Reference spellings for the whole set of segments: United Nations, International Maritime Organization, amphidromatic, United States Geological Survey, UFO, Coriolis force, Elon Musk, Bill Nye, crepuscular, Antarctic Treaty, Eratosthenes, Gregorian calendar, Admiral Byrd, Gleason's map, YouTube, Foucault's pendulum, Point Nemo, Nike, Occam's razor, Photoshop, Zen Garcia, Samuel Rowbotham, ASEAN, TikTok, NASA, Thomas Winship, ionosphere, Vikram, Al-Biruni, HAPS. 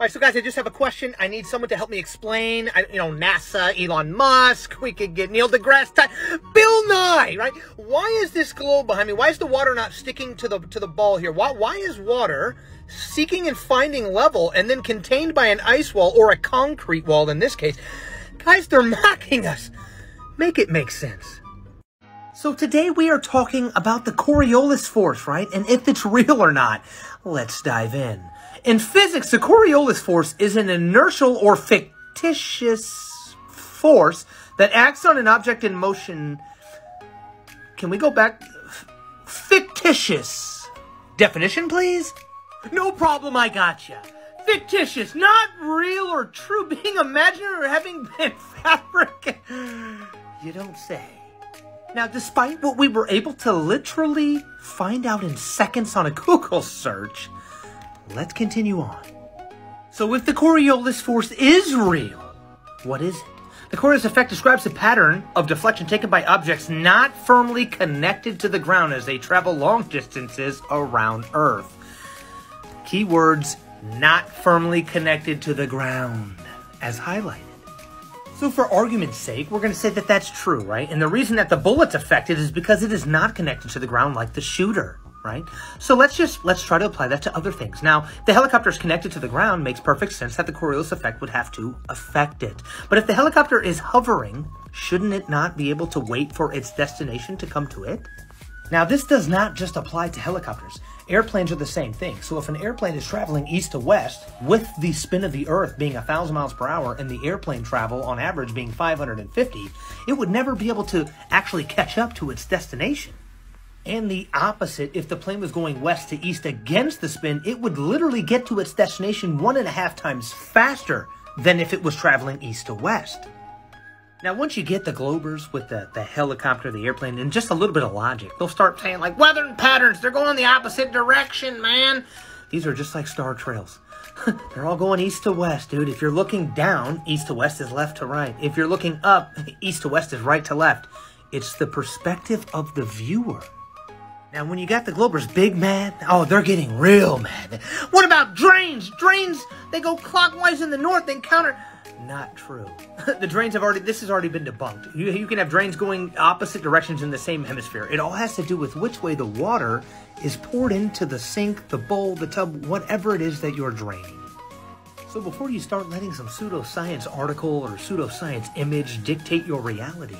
All right, so guys, I just have a question. I need someone to help me explain. NASA, Elon Musk, we could get Neil deGrasse Tyson, Bill Nye, right? Why is this globe behind me? Why is the water not sticking to the ball here? Why is water seeking and finding level and then contained by an ice wall or a concrete wall in this case? Guys, they're mocking us. Make it make sense. So today we are talking about the Coriolis force, right? And if it's real or not. Let's dive in. In physics, the Coriolis force is an inertial or fictitious force that acts on an object in motion. Can we go back? Fictitious. Definition, please? No problem, I gotcha. Fictitious, not real or true, being imaginary or having been fabricated. You don't say. Now, despite what we were able to literally find out in seconds on a Google search, let's continue on. So if the Coriolis force is real, what is it? The Coriolis effect describes a pattern of deflection taken by objects not firmly connected to the ground as they travel long distances around Earth. Keywords, not firmly connected to the ground, as highlighted. So for argument's sake, we're going to say that that's true, right? And the reason that the bullet's affected is because it is not connected to the ground like the shooter, right? So let's try to apply that to other things. Now, the helicopter is connected to the ground, makes perfect sense that the Coriolis effect would have to affect it. But if the helicopter is hovering, shouldn't it not be able to wait for its destination to come to it? Now, this does not just apply to helicopters. Airplanes are the same thing. So if an airplane is traveling east to west with the spin of the Earth being 1,000 miles per hour and the airplane travel on average being 550, it would never be able to actually catch up to its destination. And the opposite, if the plane was going west to east against the spin, it would literally get to its destination 1.5 times faster than if it was traveling east to west. Now, once you get the globers with the helicopter, the airplane, and just a little bit of logic, they'll start saying, like, weathering patterns, they're going the opposite direction, man. These are just like star trails. They're all going east to west, dude. If you're looking down, east to west is left to right. If you're looking up, east to west is right to left. It's the perspective of the viewer. Now, when you got the globers big mad, oh, they're getting real mad. What about drains? Drains, they go clockwise in the north, they counter... Not true. The drains have already, this has already been debunked. You can have drains going opposite directions in the same hemisphere. It all has to do with which way the water is poured into the sink, the bowl, the tub, whatever it is that you're draining. So before you start letting some pseudoscience article or pseudoscience image dictate your reality,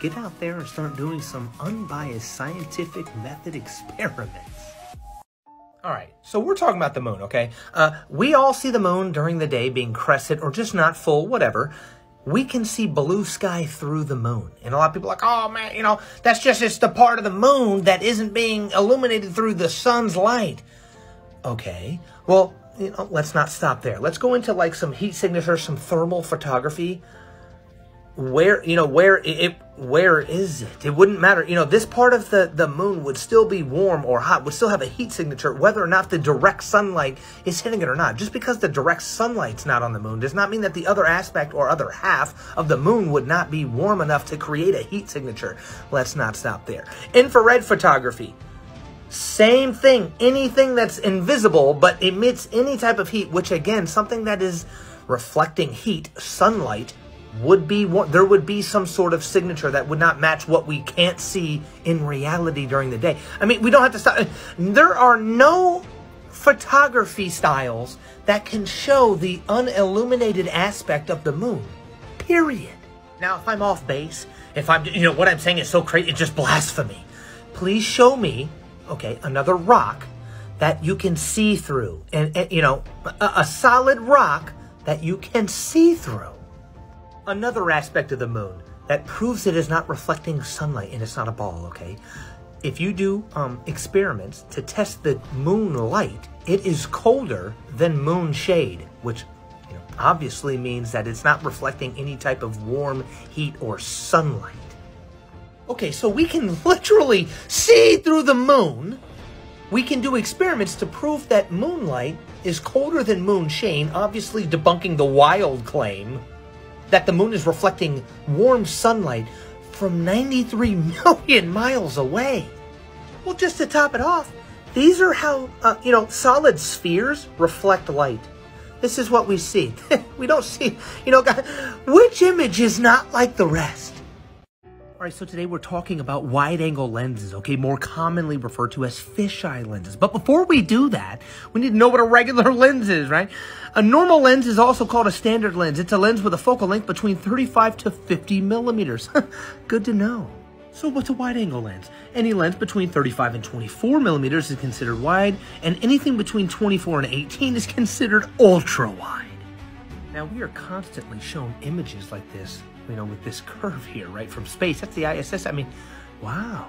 get out there and start doing some unbiased scientific method experiments. All right, so we're talking about the moon, okay? We all see the moon during the day being crescent or just not full, whatever. We can see blue sky through the moon. And a lot of people are like, oh, man, that's just it's the part of the moon that isn't being illuminated through the sun's light. Okay, well, let's not stop there. Let's go into, like, some heat signatures, some thermal photography. Where is it? It wouldn't matter. This part of the moon would still be warm or hot, would still have a heat signature, whether or not the direct sunlight is hitting it or not. Just because the direct sunlight's not on the moon does not mean that the other aspect or other half of the moon would not be warm enough to create a heat signature. Let's not stop there. Infrared photography. Same thing. Anything that's invisible but emits any type of heat, which, again, something that is reflecting heat, sunlight, there would be some sort of signature that would not match what we can't see in reality during the day. I mean, we don't have to stop. There are no photography styles that can show the unilluminated aspect of the moon, period. Now, if I'm off base, if I'm, what I'm saying is so crazy, it's just blasphemy. Please show me, okay, another rock that you can see through, and a solid rock that you can see through. Another aspect of the moon that proves it is not reflecting sunlight and it's not a ball, okay? If you do experiments to test the moonlight, it is colder than moon shade, which obviously means that it's not reflecting any type of warm heat or sunlight. Okay, so we can literally see through the moon. We can do experiments to prove that moonlight is colder than moon shade, obviously debunking the wild claim that the moon is reflecting warm sunlight from 93 million miles away. Well, just to top it off, these are how, solid spheres reflect light. This is what we see. We don't see, you know, God, which image is not like the rest? All right, so today we're talking about wide-angle lenses, okay, more commonly referred to as fisheye lenses. But before we do that, we need to know what a regular lens is, right? A normal lens is also called a standard lens. It's a lens with a focal length between 35 to 50 millimeters. Good to know. So what's a wide-angle lens? Any lens between 35 and 24 millimeters is considered wide, and anything between 24 and 18 is considered ultra-wide. Now, we are constantly shown images like this, you know, with this curve here, right, from space. That's the ISS. I mean, wow.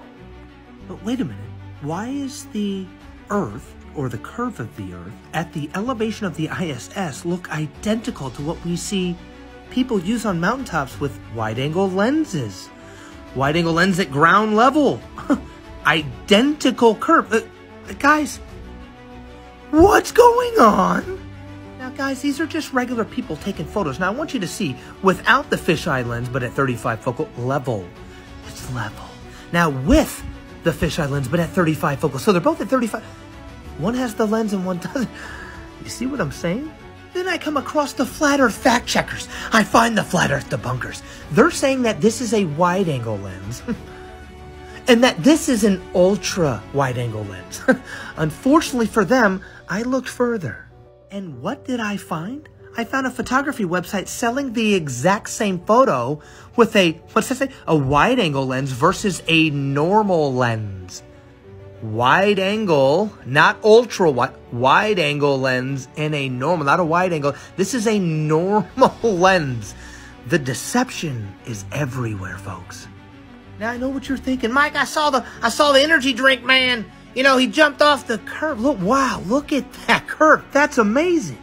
But wait a minute. Why is the Earth, or the curve of the Earth, at the elevation of the ISS look identical to what we see people use on mountaintops with wide-angle lenses? Wide-angle lens at ground level. Identical curve. Guys, what's going on? Now, guys, these are just regular people taking photos. Now, I want you to see without the fisheye lens, but at 35 focal level. It's level. Now, with the fisheye lens, but at 35 focal. So they're both at 35. One has the lens and one doesn't. You see what I'm saying? Then I come across the flat earth fact checkers. I find the flat earth debunkers. They're saying that this is a wide angle lens and that this is an ultra wide angle lens. Unfortunately for them, I looked further. And what did I find? I found a photography website selling the exact same photo with a, what's that say? A wide angle lens versus a normal lens. Wide angle, not ultra wide, wide angle lens and a normal, not a wide angle. This is a normal lens. The deception is everywhere, folks. Now I know what you're thinking. Mike, I saw the energy drink man. You know, he jumped off the curve. Look, wow, look at that curve. That's amazing.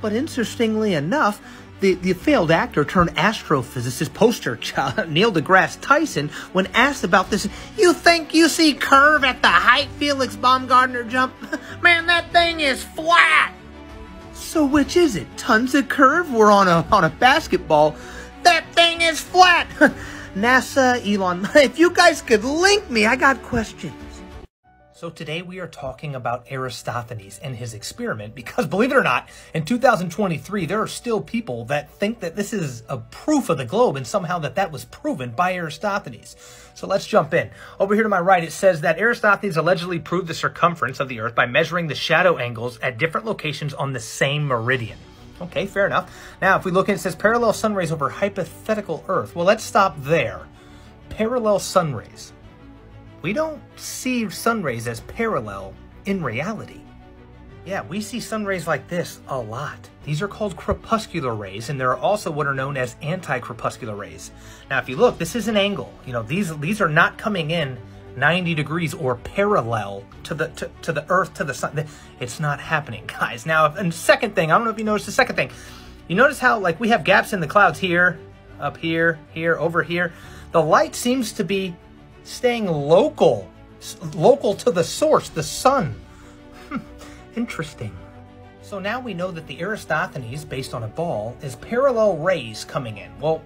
But interestingly enough, the failed actor turned astrophysicist poster child, Neil deGrasse Tyson, when asked about this, you think you see curve at the height Felix Baumgartner jumped? Man, that thing is flat. So which is it? Tons of curve? We're on a basketball. That thing is flat. NASA, Elon, if you guys could link me, I got questions. So today we are talking about Eratosthenes and his experiment because, believe it or not, in 2023, there are still people that think that this is a proof of the globe and somehow that was proven by Eratosthenes. So let's jump in. Over here to my right, it says that Eratosthenes allegedly proved the circumference of the Earth by measuring the shadow angles at different locations on the same meridian. Okay, fair enough. Now, if we look at it, it says parallel sun rays over hypothetical Earth. Well, let's stop there. Parallel sun rays. We don't see sun rays as parallel in reality. Yeah, we see sun rays like this a lot. These are called crepuscular rays, and there are also what are known as anti-crepuscular rays. Now, if you look, this is an angle. You know, these are not coming in 90 degrees or parallel to the Earth, to the sun. It's not happening, guys. Now, and second thing, I don't know if you noticed the second thing. You notice how, like, we have gaps in the clouds here, up here, here, over here. The light seems to be staying local to the source, the sun. Interesting. So now we know that the Eratosthenes, based on a ball, is parallel rays coming in. Well,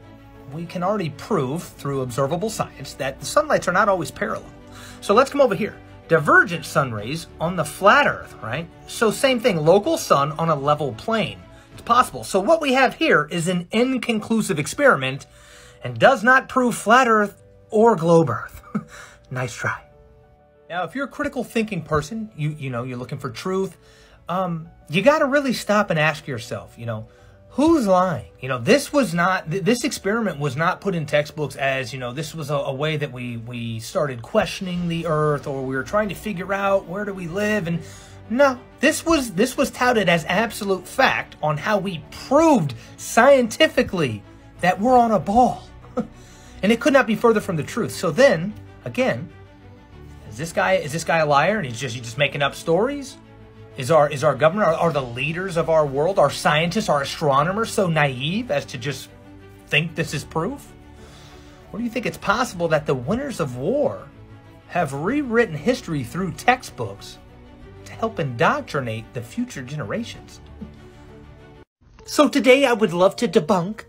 we can already prove through observable science that the sunlights are not always parallel. So let's come over here. Divergent sun rays on the flat Earth, right? So same thing, local sun on a level plane. It's possible. So what we have here is an inconclusive experiment and does not prove flat Earth or globe Earth. Nice try. Now, if you're a critical thinking person, you know, you're looking for truth, you got to really stop and ask yourself, you know, who's lying? You know, this was not, this experiment was not put in textbooks as, you know, this was a way that we started questioning the Earth, or we were trying to figure out where do we live. And no, this was touted as absolute fact on how we proved scientifically that we're on a ball. And it could not be further from the truth. So then, again, is this guy a liar? And he's just making up stories? Is our government, are the leaders of our world, our scientists, our astronomers, so naive as to just think this is proof? Or do you think it's possible that the winners of war have rewritten history through textbooks to help indoctrinate the future generations? So today I would love to debunk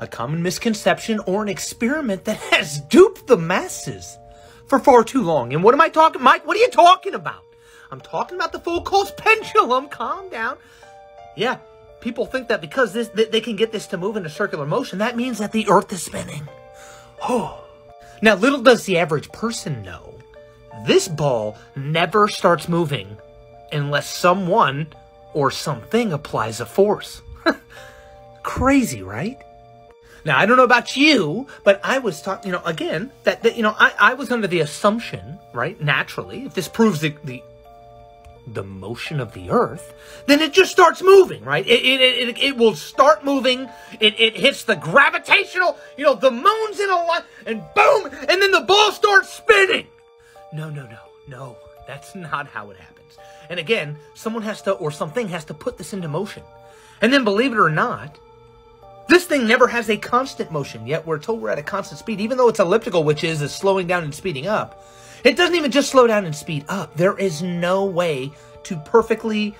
a common misconception or an experiment that has duped the masses for far too long. And what am I talking, Mike? What are you talking about? I'm talking about the Foucault's pendulum. Calm down. Yeah, people think that because they can get this to move in a circular motion, that means that the Earth is spinning. Oh. Now, little does the average person know, this ball never starts moving unless someone or something applies a force. Crazy, right? Now, I don't know about you, but I was taught, you know, again, that I was under the assumption, right, naturally, if this proves the motion of the Earth, then it just starts moving, right? It will start moving. It hits the gravitational, you know, the moon's in a line, and boom, and then the ball starts spinning. No. That's not how it happens. And again, someone has to, or something has to put this into motion. And then, believe it or not, this thing never has a constant motion, yet we're told we're at a constant speed, even though it's elliptical, which is slowing down and speeding up. It doesn't even just slow down and speed up. There is no way to perfectly,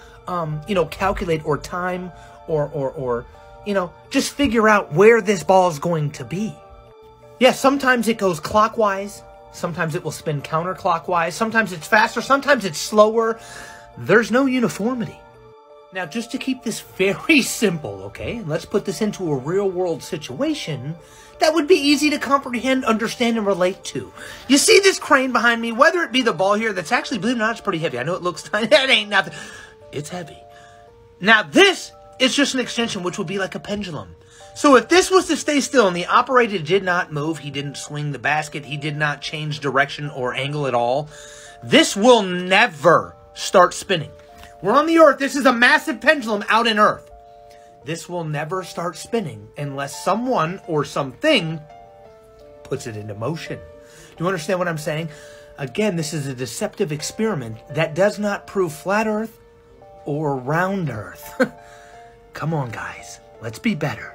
you know, calculate or time or you know, just figure out where this ball is going to be. Yeah, sometimes it goes clockwise. Sometimes it will spin counterclockwise. Sometimes it's faster. Sometimes it's slower. There's no uniformity. Now, just to keep this very simple, okay, and let's put this into a real-world situation that would be easy to comprehend, understand, and relate to. You see this crane behind me, whether it be the ball here that's actually, believe it or not, it's pretty heavy. I know it looks tiny. That ain't nothing. It's heavy. Now, this is just an extension, which would be like a pendulum. So if this was to stay still and the operator did not move, he didn't swing the basket, he did not change direction or angle at all, this will never start spinning. We're on the Earth. This is a massive pendulum out in Earth. This will never start spinning unless someone or something puts it into motion. Do you understand what I'm saying? Again, this is a deceptive experiment that does not prove flat Earth or round Earth. Come on, guys. Let's be better.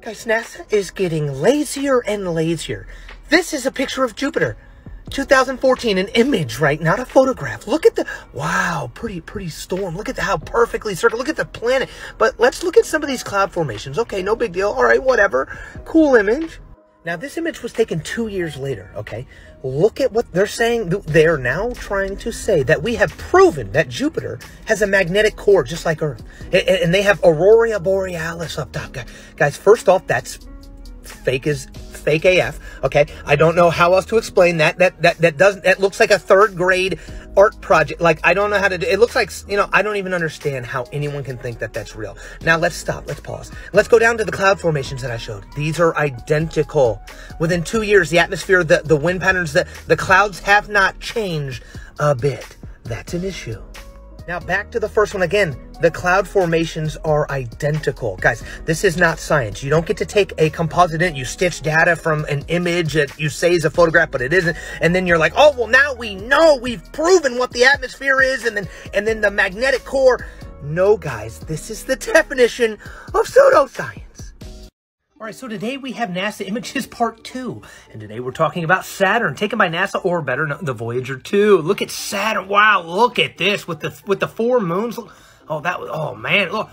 Guys, NASA is getting lazier and lazier. This is a picture of Jupiter, 2014, an image, right? Not a photograph. Look at the, wow, pretty storm. Look at how perfectly circular, look at the planet. But let's look at some of these cloud formations. Okay, no big deal. All right, whatever. Cool image. Now, this image was taken 2 years later, okay? Look at what they're saying. They're now trying to say that we have proven that Jupiter has a magnetic core just like Earth. And they have Aurora Borealis up top. Guys, first off, that's fake as fake AF, okay? I don't know how else to explain that. That looks like a third-grade art project. Like, I don't know how to do it. It looks like, you know, I don't even understand how anyone can think that that's real. Now, let's stop. Let's pause. Let's go down to the cloud formations that I showed. These are identical. Within 2 years, the atmosphere, the wind patterns, the clouds have not changed a bit. That's an issue. Now, back to the first one again. The cloud formations are identical. Guys, this is not science. You don't get to take a composite and you stitch data from an image that you say is a photograph, but it isn't. And then you're like, oh, well, now we know. We've proven what the atmosphere is and then the magnetic core. No, guys, this is the definition of pseudoscience. All right, so today we have NASA Images Part 2. And today we're talking about Saturn, taken by NASA, or better, the Voyager 2. Look at Saturn. Wow, look at this with the four moons. Oh, that was, oh man, look.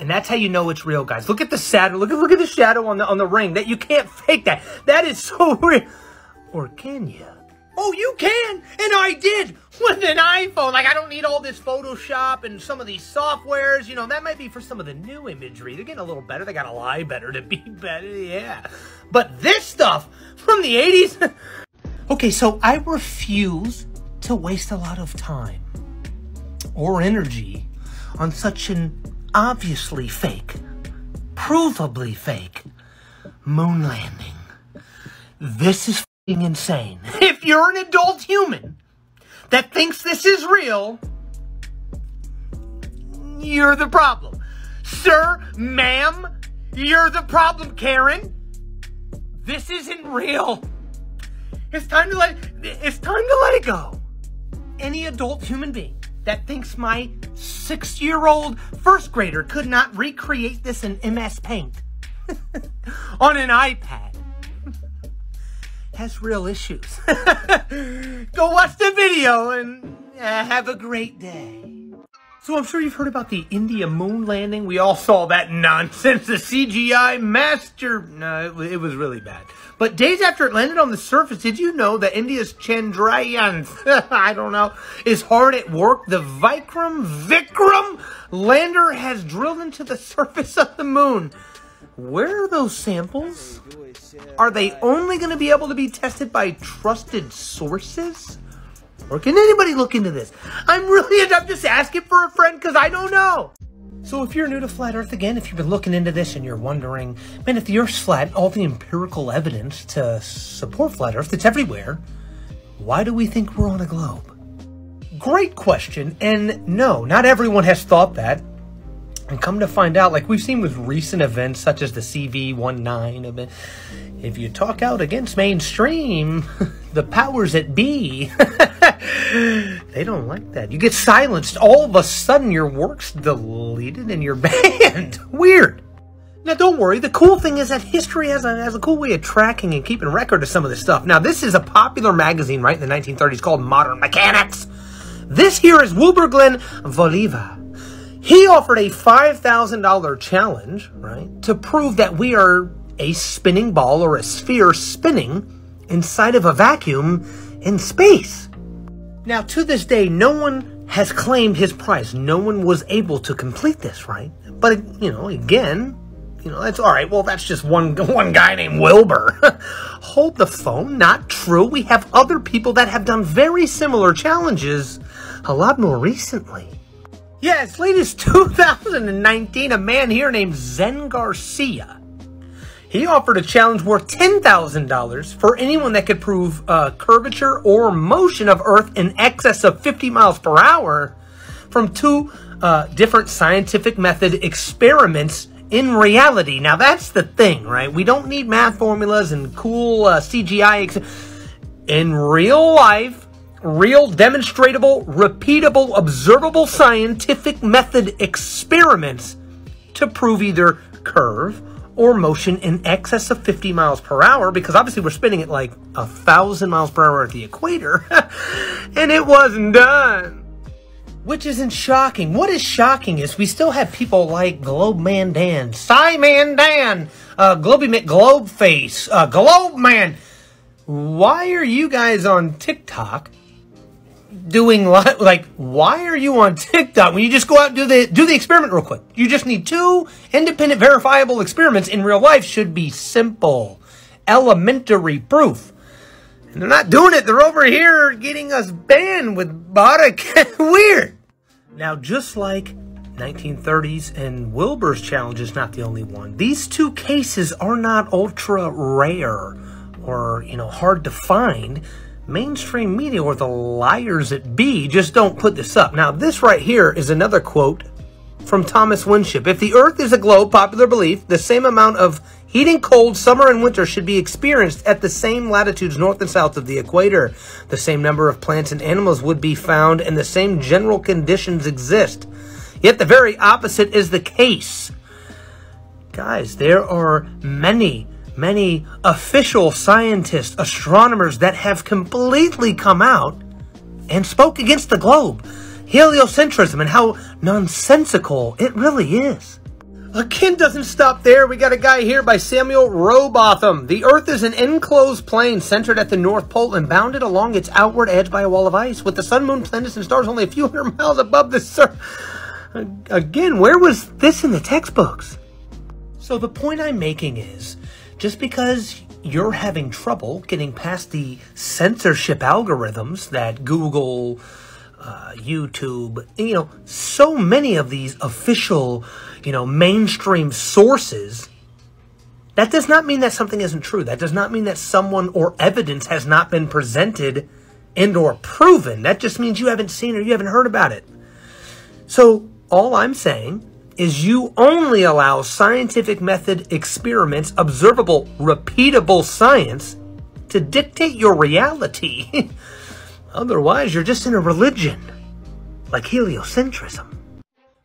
And that's how you know it's real, guys. Look at the Saturn. Look at the shadow on the ring. That you can't fake that. That is so real. Or can you? Oh, you can. And I did with an iPhone. Like, I don't need all this Photoshop and some of these softwares. You know, that might be for some of the new imagery. They're getting a little better. They got to lie better to be better. Yeah. But this stuff from the 80s. Okay, so I refuse to waste a lot of time or energy on such an obviously fake, provably fake moon landing. This is f***ing insane. If you're an adult human that thinks this is real, you're the problem. Sir, ma'am, you're the problem, Karen. This isn't real. It's time to let it go. Any adult human being that thinks my 6-year-old first grader could not recreate this in MS Paint on an iPad has real issues. Go watch the video and have a great day. So I'm sure you've heard about the India moon landing. We all saw that nonsense, the CGI master. No, it was really bad. But days after it landed on the surface, did you know that India's Chandrayaan, I don't know, is hard at work? The Vikram lander has drilled into the surface of the moon. Where are those samples? Are they only going to be able to be tested by trusted sources? Or can anybody look into this? I'm just asking for a friend because I don't know. So if you're new to Flat Earth, again, if you've been looking into this and you're wondering, man, if the Earth's flat, all the empirical evidence to support Flat Earth, it's everywhere. Why do we think we're on a globe? Great question. And no, not everyone has thought that. And come to find out, like we've seen with recent events such as the CV-19 event, if you talk out against mainstream, the powers that be, they don't like that. You get silenced. All of a sudden, your work's deleted and you're banned. Weird. Now, don't worry. The cool thing is that history has a cool way of tracking and keeping record of some of this stuff. Now, this is a popular magazine, right, in the 1930s called Modern Mechanics. This here is Wilbur Glenn Voliva. He offered a $5,000 challenge, right, to prove that we are a spinning ball or a sphere spinning inside of a vacuum in space. Now, to this day, no one has claimed his prize. No one was able to complete this, right? But, you know, again, you know, that's all right. Well, that's just one guy named Wilbur. Hold the phone. Not true. We have other people that have done very similar challenges a lot more recently. Yeah, as late as 2019, a man here named Zen Garcia, he offered a challenge worth $10,000 for anyone that could prove curvature or motion of Earth in excess of 50 miles per hour from two different scientific method experiments in reality. Now, that's the thing, right? We don't need math formulas and cool CGI. In real life, real, demonstratable, repeatable, observable scientific method experiments to prove either curve or motion in excess of 50 miles per hour, because obviously we're spinning at like 1,000 miles per hour at the equator, and it wasn't done. Which isn't shocking. What is shocking is we still have people like Globe Man Dan, Psy Man Dan, Globy McGlobeface, Globe Man. Why are you guys on TikTok? Doing like, why are you on TikTok when you just go out and do the experiment real quick? You just need two independent verifiable experiments in real life. Should be simple, elementary proof. And they're not doing it. They're over here getting us banned with Baraka. Weird. Now, just like 1930s and Wilbur's challenge is not the only one. These two cases are not ultra rare or, you know, hard to find. Mainstream media, or the liars at B, just don't put this up. Now, this right here is another quote from Thomas Winship. If the Earth is a globe, popular belief, the same amount of heat and cold, summer and winter, should be experienced at the same latitudes north and south of the equator. The same number of plants and animals would be found, and the same general conditions exist. Yet the very opposite is the case. Guys, there are many official scientists, astronomers that have completely come out and spoke against the globe, heliocentrism, and how nonsensical it really is. Again, doesn't stop there. We got a guy here by Samuel Rowbotham. The Earth is an enclosed plane centered at the North Pole and bounded along its outward edge by a wall of ice, with the sun, moon, planets, and stars only a few hundred miles above the surface. Again, where was this in the textbooks? So the point I'm making is, just because you're having trouble getting past the censorship algorithms that Google, YouTube, you know, so many of these official, you know, mainstream sources, that does not mean that something isn't true. That does not mean that someone or evidence has not been presented and or proven. That just means you haven't seen or you haven't heard about it. So all I'm saying is you only allow scientific method experiments, observable, repeatable science, to dictate your reality. Otherwise, you're just in a religion, like heliocentrism.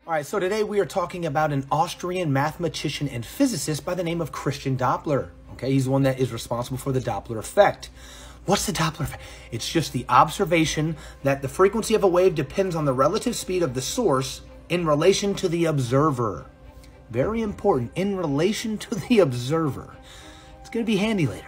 All right, so today we are talking about an Austrian mathematician and physicist by the name of Christian Doppler. Okay, he's the one that is responsible for the Doppler effect. What's the Doppler effect? It's just the observation that the frequency of a wave depends on the relative speed of the source in relation to the observer. Very important, in relation to the observer. It's going to be handy later.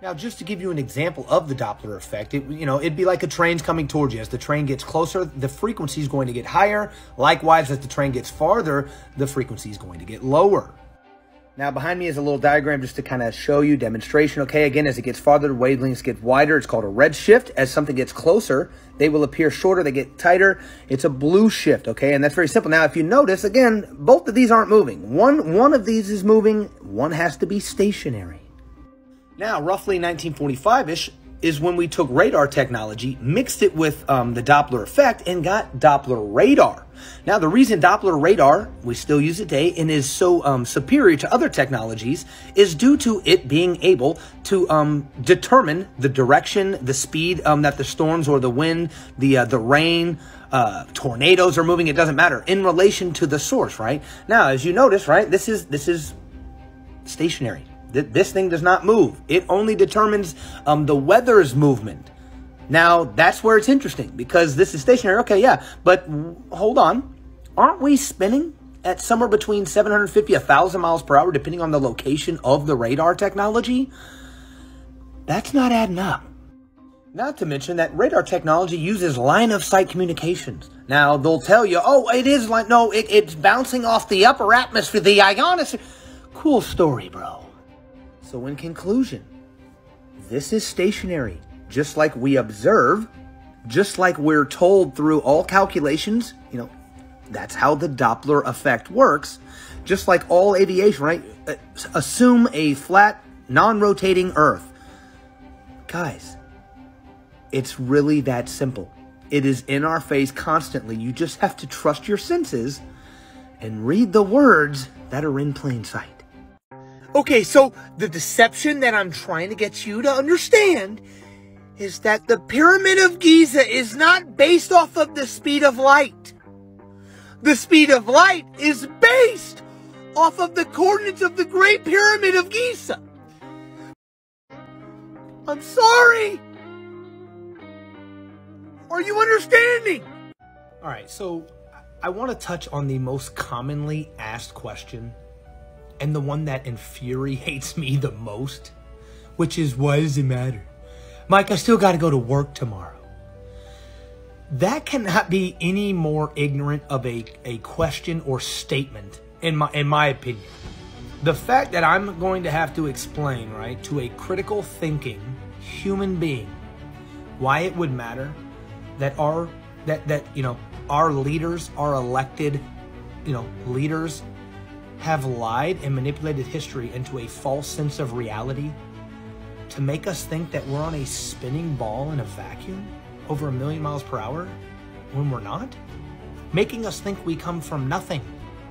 Now, just to give you an example of the Doppler effect, it'd be like a train's coming towards you. As the train gets closer, the frequency is going to get higher. Likewise, as the train gets farther, the frequency is going to get lower. Now, behind me is a little diagram just to kind of show you demonstration. Okay, again, as it gets farther, the wavelengths get wider. It's called a red shift. As something gets closer, they will appear shorter. They get tighter. It's a blue shift, okay? And that's very simple. Now, if you notice, again, both of these aren't moving. One of these is moving. One has to be stationary. Now, roughly 1945-ish is when we took radar technology, mixed it with the Doppler effect, and got Doppler radar. Now, the reason Doppler radar, we still use it today, and is so superior to other technologies is due to it being able to determine the direction, the speed that the storms or the wind, the rain, tornadoes are moving. It doesn't matter in relation to the source, right? Now, as you notice, right, this is stationary. This thing does not move. It only determines the weather's movement. Now, that's where it's interesting because this is stationary. Okay, yeah, but hold on. Aren't we spinning at somewhere between 750 and 1,000 miles per hour, depending on the location of the radar technology? That's not adding up. Not to mention that radar technology uses line-of-sight communications. Now, they'll tell you, oh, it is like, no, it's bouncing off the upper atmosphere, the ionosphere. Cool story, bro. So in conclusion, this is stationary, just like we observe, just like we're told through all calculations, you know, that's how the Doppler effect works, just like all aviation, right? Assume a flat, non-rotating Earth. Guys, it's really that simple. It is in our face constantly. You just have to trust your senses and read the words that are in plain sight. Okay, so the deception that I'm trying to get you to understand is that the Pyramid of Giza is not based off of the speed of light. The speed of light is based off of the coordinates of the Great Pyramid of Giza. I'm sorry. Are you understanding? All right, so I want to touch on the most commonly asked question and the one that infuriates me the most, which is, why does it matter? Mike, I still got to go to work tomorrow. That cannot be any more ignorant of a question or statement, in my opinion. The fact that I'm going to have to explain, right, to a critical thinking human being, why it would matter that our leaders, our elected, leaders, have lied and manipulated history into a false sense of reality to make us think that we're on a spinning ball in a vacuum over 1,000,000 miles per hour when we're not, making us think we come from nothing,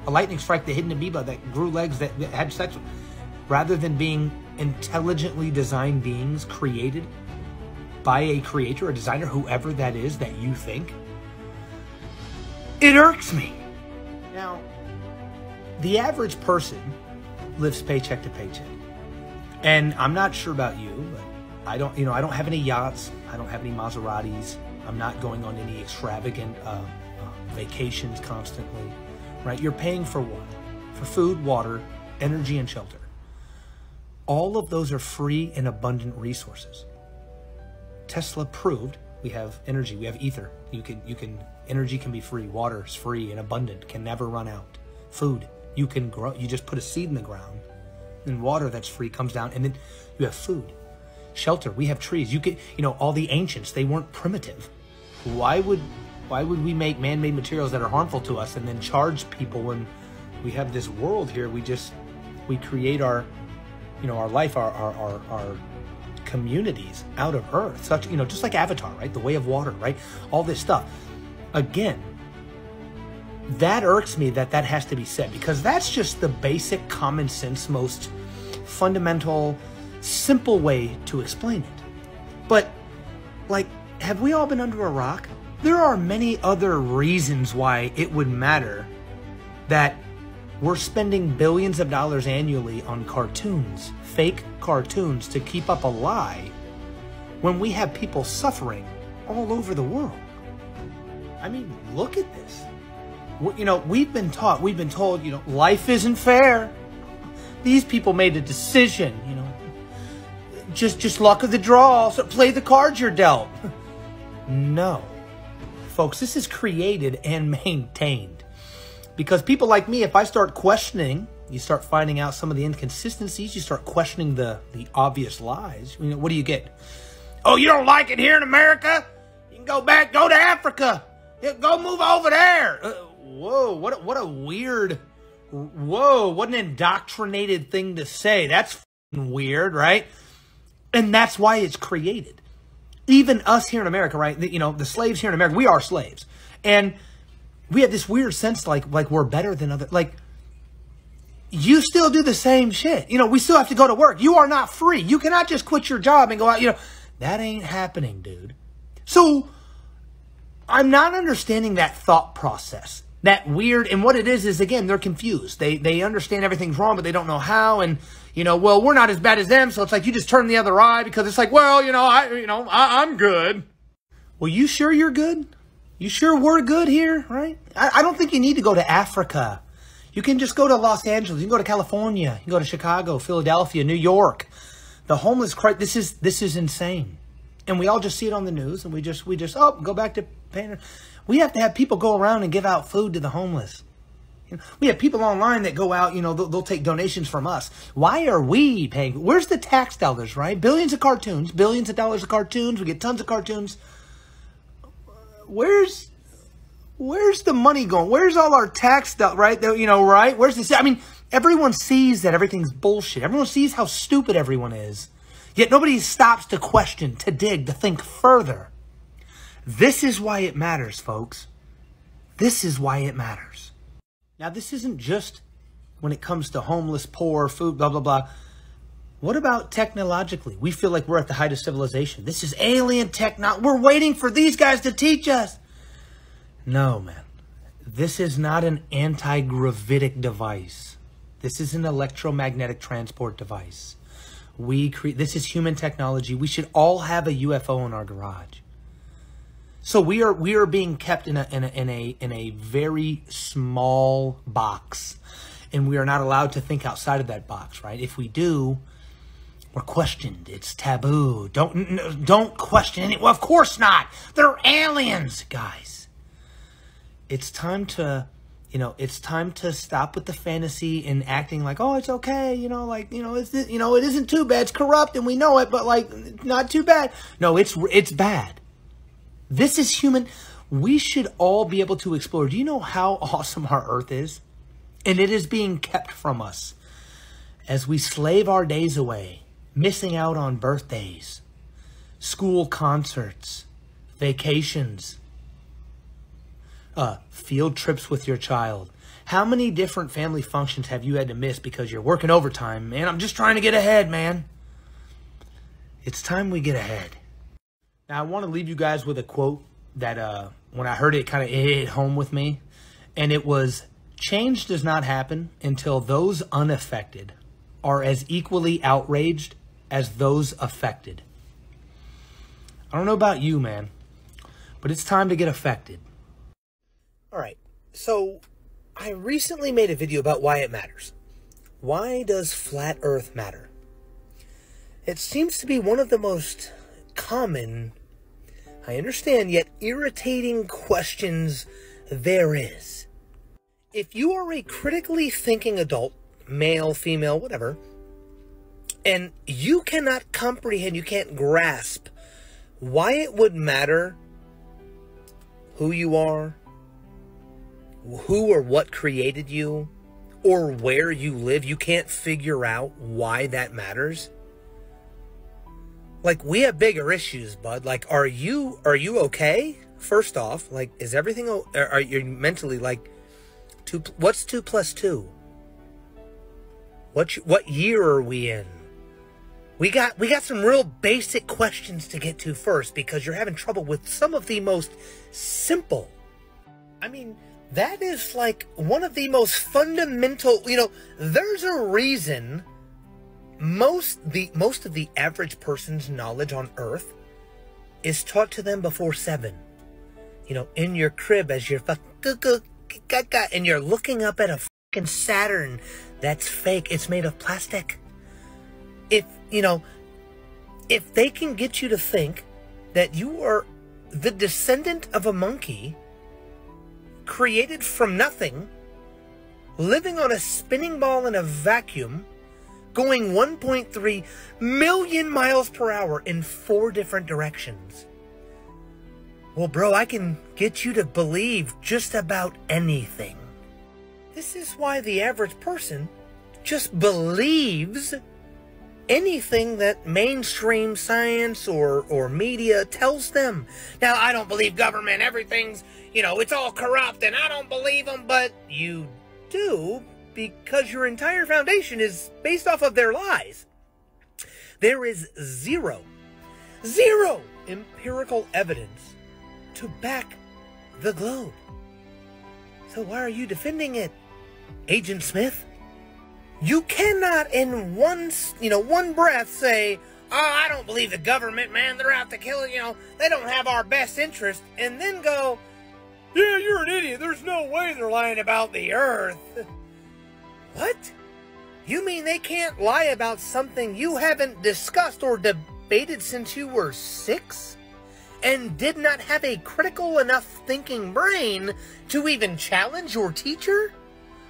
a lightning strike that hit an amoeba that grew legs that had sex, rather than being intelligently designed beings created by a creator, a designer, whoever that is that you think. It irks me. Now, the average person lives paycheck to paycheck. And I'm not sure about you, but I don't have any yachts. I don't have any Maseratis. I'm not going on any extravagant vacations constantly, right? You're paying for what? For food, water, energy, and shelter. All of those are free and abundant resources. Tesla proved we have energy, we have ether. Energy can be free, water is free and abundant, can never run out. Food, you can grow. You just put a seed in the ground, and water that's free comes down, and then you have food. Shelter, we have trees. You can, all the ancients, they weren't primitive. Why would we make man-made materials that are harmful to us and then charge people when we have this world here? We create our, our life, our communities out of Earth. Such, just like Avatar, right? The way of water, right? All this stuff. Again, that irks me that has to be said, because that's just the basic common sense, most fundamental, simple way to explain it. But, like, have we all been under a rock? There are many other reasons why it would matter that we're spending billions of dollars annually on cartoons, fake cartoons, to keep up a lie when we have people suffering all over the world. I mean, look at this. You know, we've been told, you know, life isn't fair. These people made a decision, you know. Just luck of the draw, so play the cards you're dealt. No. Folks, this is created and maintained. Because people like me, if I start questioning, you start finding out some of the inconsistencies, you start questioning the obvious lies. You know, what do you get? Oh, you don't like it here in America? You can go back, go to Africa. Go move over there. Whoa, what a weird, whoa, what an indoctrinated thing to say. That's weird, right? And that's why it's created. Even us here in America, right? You know, the slaves here in America, we are slaves. And we have this weird sense like we're better than other, like you still do the same shit. You know, we still have to go to work. You are not free. You cannot just quit your job and go out, you know. That ain't happening, dude. So I'm not understanding that thought process, that weird, and what it is again, they're confused. They understand everything's wrong, but they don't know how, and, you know, well, we're not as bad as them, so it's like you just turn the other eye because it's like, well, you know, I'm good. Well, you sure you're good? You sure we're good here, right? I don't think you need to go to Africa. You can just go to Los Angeles, you can go to California, you can go to Chicago, Philadelphia, New York. The homeless crisis, this is insane. And we all just see it on the news, and we just oh, go back to painter. We have to have people go around and give out food to the homeless. You know, we have people online that go out, you know, they'll take donations from us. Why are we paying? Where's the tax dollars, right? Billions of cartoons, billions of dollars of cartoons. We get tons of cartoons. Where's the money going? Where's all our tax stuff, right? You know, right? Where's this? I mean, everyone sees that everything's bullshit. Everyone sees how stupid everyone is. Yet nobody stops to question, to dig, to think further. This is why it matters, folks. This is why it matters. Now, this isn't just when it comes to homeless, poor, food, blah, blah, blah. What about technologically? We feel like we're at the height of civilization. This is alien technology. We're waiting for these guys to teach us. No, man. This is not an anti-gravitic device. This is an electromagnetic transport device. This is human technology. We should all have a UFO in our garage. So we are being kept in a very small box, and we are not allowed to think outside of that box, right? If we do, we're questioned. It's taboo. Don't question it. Well, of course not. They're aliens, guys. It's time to. You know, it's time to stop with the fantasy and acting like, oh, it's okay, you know, like, you know, it's, you know, it isn't too bad. It's corrupt and we know it, but like, not too bad. No, it's bad. This is human. We should all be able to explore. Do you know how awesome our Earth is? And it is being kept from us as we slave our days away, missing out on birthdays, school concerts, vacations, field trips with your child. How many different family functions have you had to miss because you're working overtime, man? I'm just trying to get ahead, man. It's time we get ahead. Now, I want to leave you guys with a quote that when I heard it, kind of hit home with me. And it was, change does not happen until those unaffected are as equally outraged as those affected. I don't know about you, man, but it's time to get affected. All right, so I recently made a video about why it matters. Why does flat Earth matter? It seems to be one of the most common, I understand, yet irritating questions there is. If you are a critically thinking adult, male, female, whatever, and you cannot comprehend, you can't grasp why it would matter who you are, who or what created you, or where you live, you can't figure out why that matters. Like, we have bigger issues, bud. Like, are you okay? First off, like, is everything, are you mentally, like, what's 2 plus 2? What year are we in? We got some real basic questions to get to first, because you're having trouble with some of the most simple. I mean, that is like one of the most fundamental, you know, there's a reason most of the average person's knowledge on Earth is taught to them before 7. You know, in your crib as your fucking and you're looking up at a fucking Saturn that's fake. It's made of plastic. If, you know, if they can get you to think that you are the descendant of a monkey created from nothing, living on a spinning ball in a vacuum, going 1.3 million miles per hour in 4 different directions. Well, bro, I can get you to believe just about anything. This is why the average person just believes anything that mainstream science or media tells them. Now, I don't believe government. Everything's, you know, it's all corrupt and I don't believe them, but you do because your entire foundation is based off of their lies. There is zero empirical evidence to back the globe. So why are you defending it, Agent Smith? You cannot in one breath say, oh, I don't believe the government, man, they're out to kill, you know, they don't have our best interest, and then go, yeah, you're an idiot, there's no way they're lying about the earth. What? You mean they can't lie about something you haven't discussed or debated since you were 6? And did not have a critical enough thinking brain to even challenge your teacher?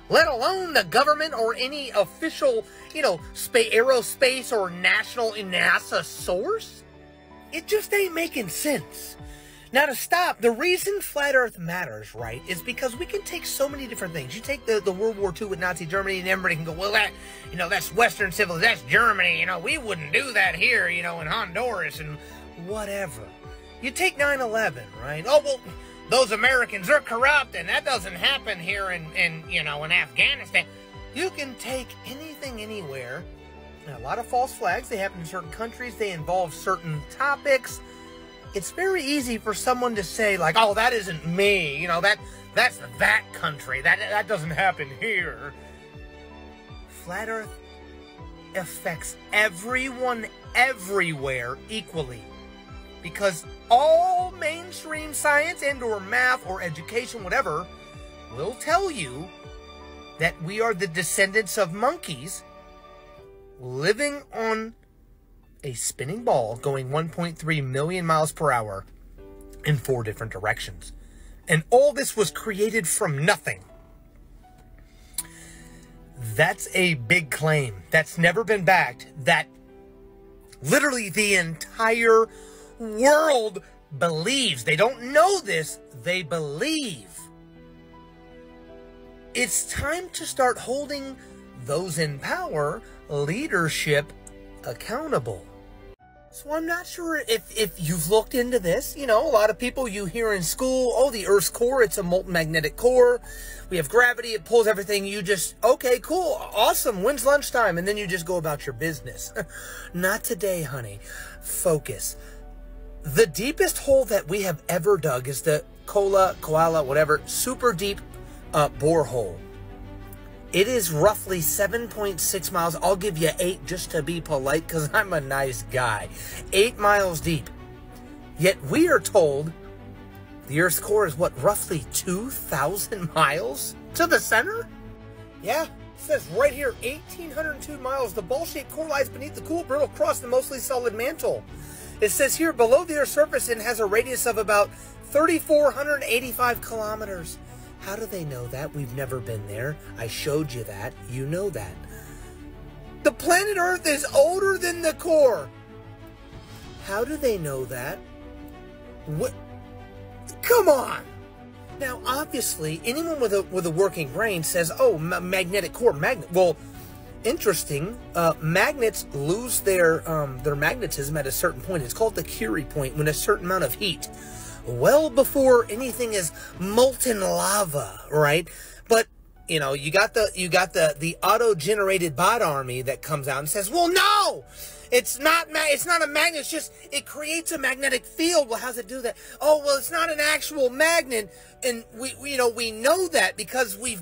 Let alone the government or any official, you know, aerospace or national NASA source? It just ain't making sense. Now to stop, the reason Flat Earth matters, right, is because we can take so many different things. You take the World War II with Nazi Germany and everybody can go, well, that, you know, that's Western civilization, that's Germany, you know, we wouldn't do that here, you know, in Honduras and whatever. You take 9/11, right? Oh, well, those Americans are corrupt, and that doesn't happen here in Afghanistan. You can take anything anywhere. Now, a lot of false flags, they happen in certain countries, they involve certain topics. It's very easy for someone to say, like, oh, that isn't me, you know, that's that country, that doesn't happen here. Flat Earth affects everyone everywhere equally. Because all mainstream science and or math or education, whatever, will tell you that we are the descendants of monkeys living on a spinning ball going 1.3 million miles per hour in 4 different directions. And all this was created from nothing. That's a big claim. That's never been backed. That literally the entire world believes. They don't know this, they believe. It's time to start holding those in power, leadership, accountable. So I'm not sure if you've looked into this. You know, a lot of people you hear in school, oh, the Earth's core, it's a molten magnetic core. We have gravity, it pulls everything. You just, okay, cool, awesome, when's lunchtime? And then you just go about your business. Not today, honey. Focus. The deepest hole that we have ever dug is the super deep borehole. It is roughly 7.6 miles. I'll give you 8 just to be polite because I'm a nice guy. 8 miles deep. Yet we are told the Earth's core is, what, roughly 2,000 miles to the center? Yeah. It says right here, 1,802 miles. The ball-shaped core lies beneath the cool, brittle crust and mostly solid mantle. It says here, below the Earth's surface, and has a radius of about 3,485 kilometers. How do they know that? We've never been there. I showed you that. You know that. The planet Earth is older than the core. How do they know that? What? Come on. Now, obviously, anyone with a working brain says, oh, magnetic core, magnet. Well, interesting, magnets lose their magnetism at a certain point. It's called the Curie point, when a certain amount of heat, well before anything is molten lava, right? But, you know, you got the auto-generated bot army that comes out and says, well, no, it's not a magnet, it's just, it creates a magnetic field. Well, how's it do that? Oh, well, it's not an actual magnet, and we know that because we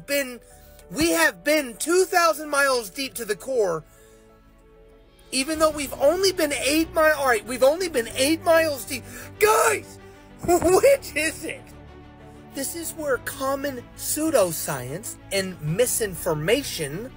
have been 2,000 miles deep to the core, even though we've only been 8 miles, all right, we've only been 8 miles deep. Guys, which is it? This is where common pseudoscience and misinformation,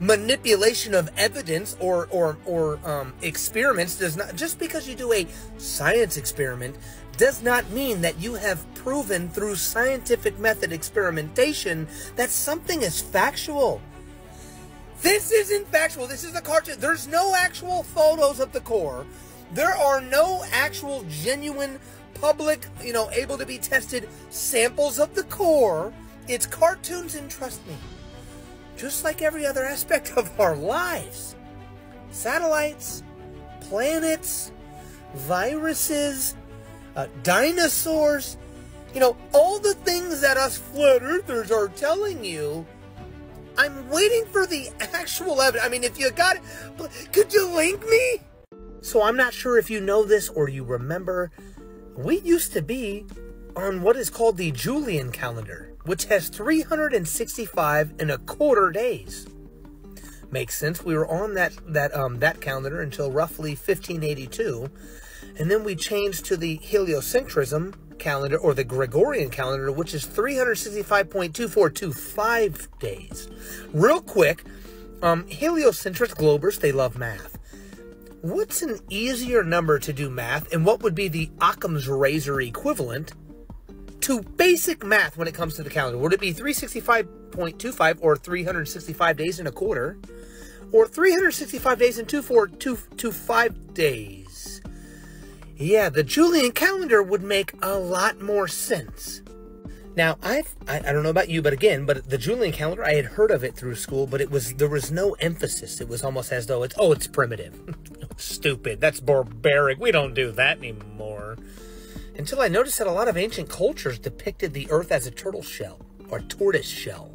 manipulation of evidence or experiments does not, just because you do a science experiment does not mean that you have proven through scientific method experimentation that something is factual. This isn't factual. This is a cartoon. There's no actual photos of the core. There are no actual genuine public, you know, able to be tested samples of the core. It's cartoons, and trust me, just like every other aspect of our lives, satellites, planets, viruses, dinosaurs, you know, all the things that us flat earthers are telling you, I'm waiting for the actual evidence. I mean, if you got it, could you link me? So I'm not sure if you know this or you remember, we used to be on what is called the Julian calendar, which has 365 1/4 days. Makes sense. We were on that calendar until roughly 1582, and then we changed to the heliocentrism calendar, or the Gregorian calendar, which is 365.2425 days. Real quick, heliocentric globers, they love math. What's an easier number to do math, and what would be the Occam's razor equivalent to basic math when it comes to the calendar? Would it be 365.25, or 365 days and a quarter, or 365 days and 24225 days? Yeah, the Julian calendar would make a lot more sense. Now, I don't know about you, but again, but the Julian calendar, I had heard of it through school, but there was no emphasis. It was almost as though it's primitive. Stupid. That's barbaric. We don't do that anymore. Until I noticed that a lot of ancient cultures depicted the Earth as a turtle shell, or tortoise shell.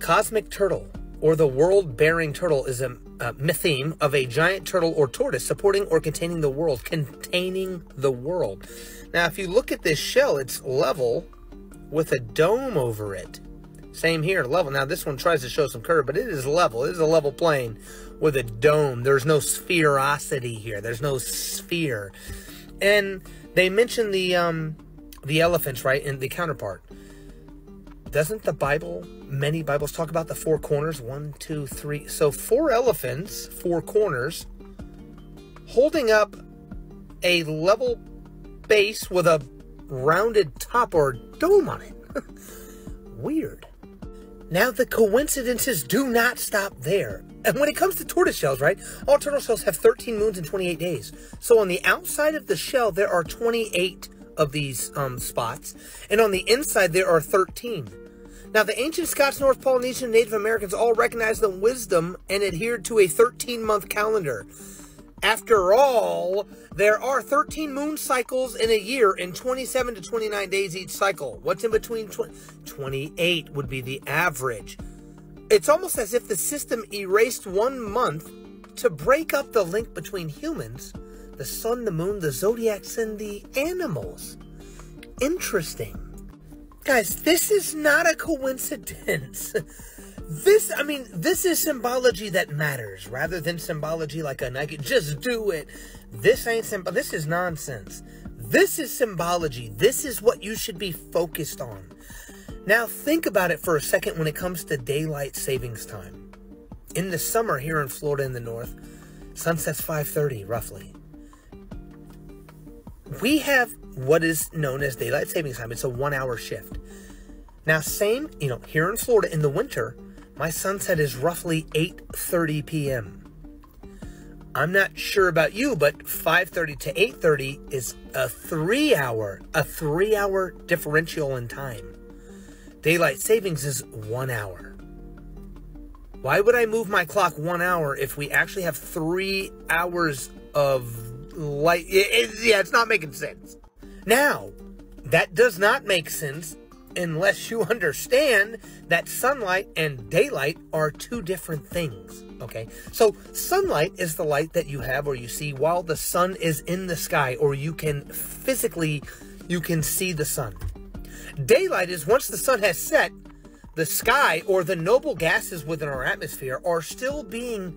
Cosmic turtle, or the world-bearing turtle, is a mytheme of a giant turtle or tortoise supporting or containing the world. Containing the world. Now, if you look at this shell, it's level with a dome over it. Same here, level. Now, this one tries to show some curve, but it is level. It is a level plane with a dome. There's no sphericity here. There's no sphere. And they mention the elephants, right, in the counterpart. Doesn't the Bible, many Bibles, talk about the four corners? 1, 2, 3. So 4 elephants, 4 corners, holding up a level base with a rounded top or dome on it. Weird. Now, the coincidences do not stop there. And when it comes to tortoise shells, right, all turtle shells have 13 moons and 28 days. So on the outside of the shell, there are 28 of these spots. And on the inside, there are 13. Now, the ancient Scots, North Polynesian, Native Americans all recognized the wisdom and adhered to a 13-month calendar. After all, there are 13 moon cycles in a year and 27 to 29 days each cycle. What's in between? 28 would be the average. It's almost as if the system erased 1 month to break up the link between humans, the sun, the moon, the zodiacs, and the animals. Interesting. Guys, this is not a coincidence. This is symbology that matters, rather than symbology like a Nike, just do it. This is nonsense. This is symbology. This is what you should be focused on. Now, think about it for a second when it comes to daylight savings time. In the summer here in Florida in the north, sunset's 5:30, roughly. We have what is known as daylight savings time. It's a 1-hour shift. Now, same, you know, here in Florida in the winter, my sunset is roughly 8:30 p.m. I'm not sure about you, but 5:30 to 8:30 is a three-hour differential in time. Daylight savings is 1 hour. Why would I move my clock 1 hour if we actually have 3 hours of light? It's not making sense. Now, that does not make sense unless you understand that sunlight and daylight are 2 different things, okay? So sunlight is the light that you have or you see while the sun is in the sky, or you can physically, you can see the sun. Daylight is once the sun has set, the sky or the noble gases within our atmosphere are still being